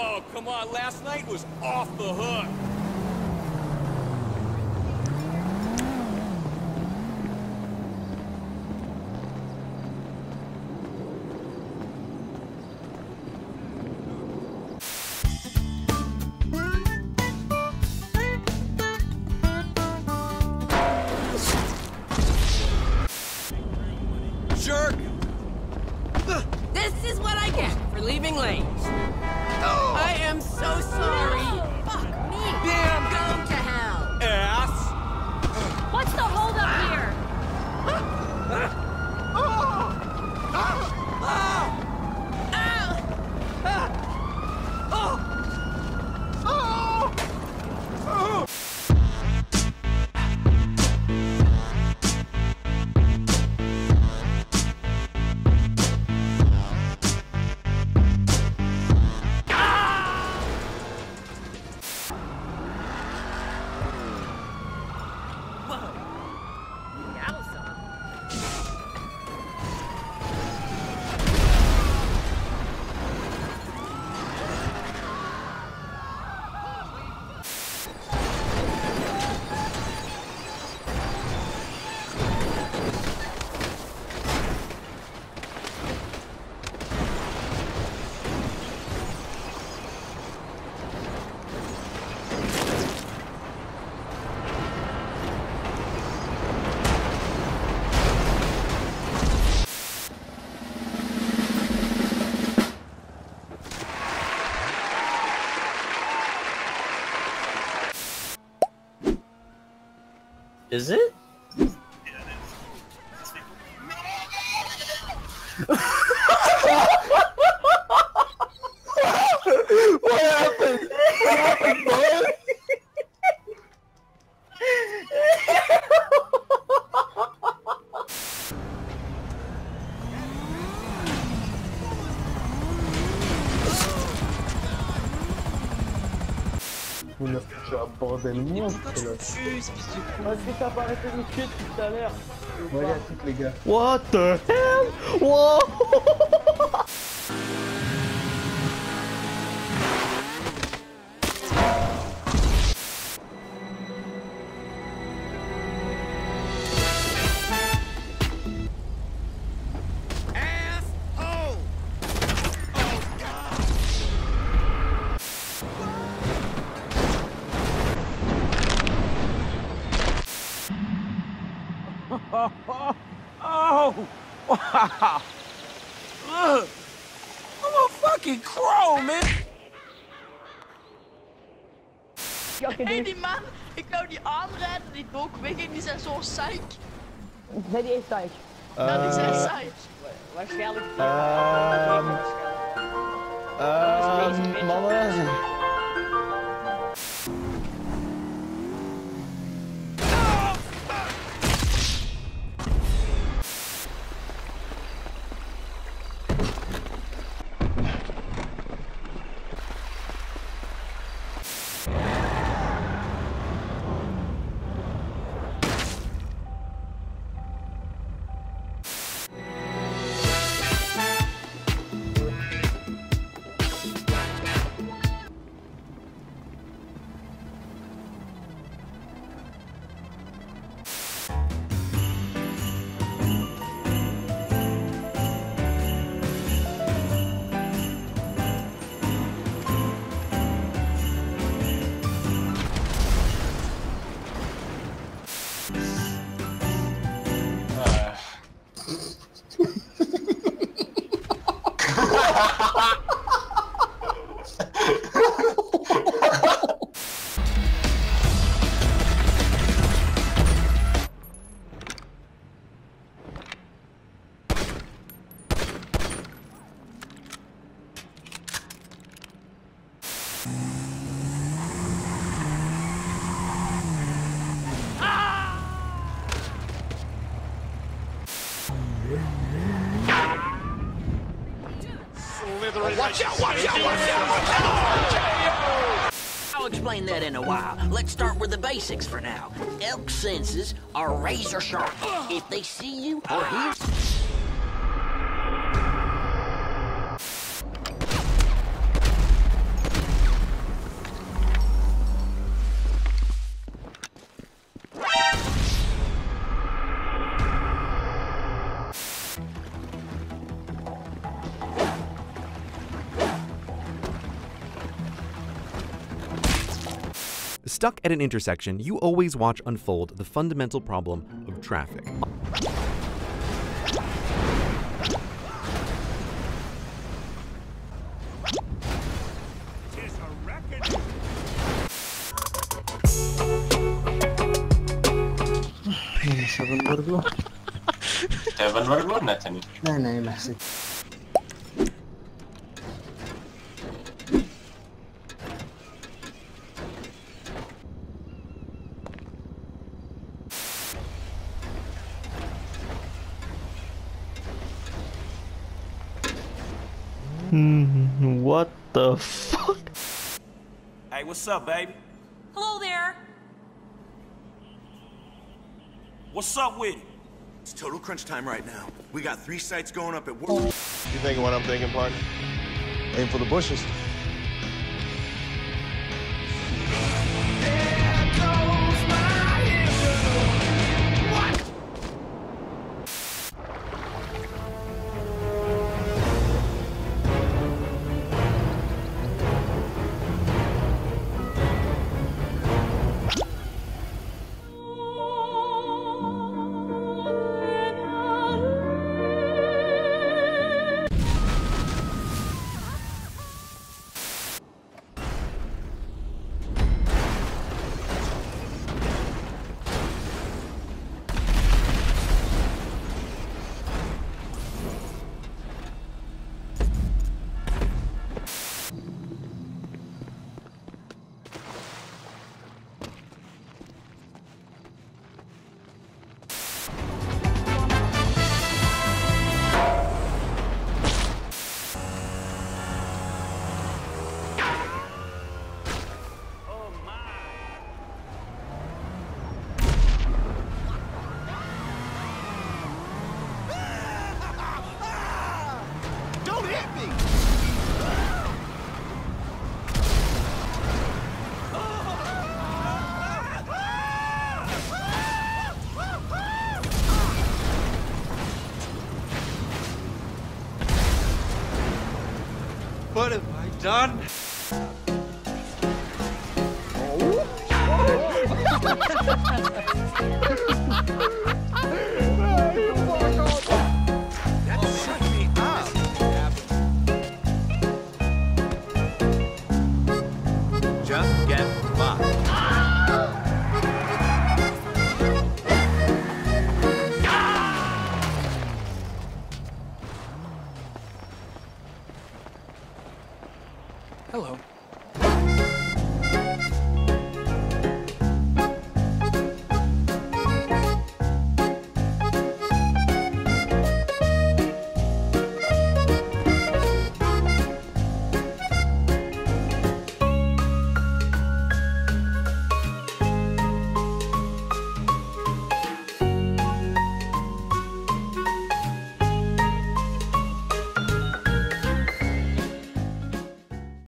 Oh, come on, last night was off the hook. Jerk! This is what I get for leaving lanes. Oh. I am so sorry. No. Fuck me. Damn. Go to hell. Ass. What's the holdup here? Is it? Yeah, it is. What happened? What happened, bud? Tu as un bordel monstre là. Parce que t'as pas arrêté de nous tuer depuis tout à l'heure. Voilà toutes les gars. What the hell? Wow. Oh! Wow! Ugh. I'm a fucking crow, man! Hey, die man, ik wou die aanrijden, die dook weg en die zijn zo psych. Nee, die is psych. Nou, die zijn psych. Waarschijnlijk. Mannen. Watch out, watch out, watch out, watch out! I'll explain that in a while. Let's start with the basics for now. Elk senses are razor sharp. If they see you or hear... Stuck at an intersection, you always watch unfold the fundamental problem of traffic. What the fuck? Hey, what's up, baby? Hello there. What's up with it? It's total crunch time right now. We got 3 sites going up at work. You thinking what I'm thinking, partner? Aim for the bushes. What have I done? Hello.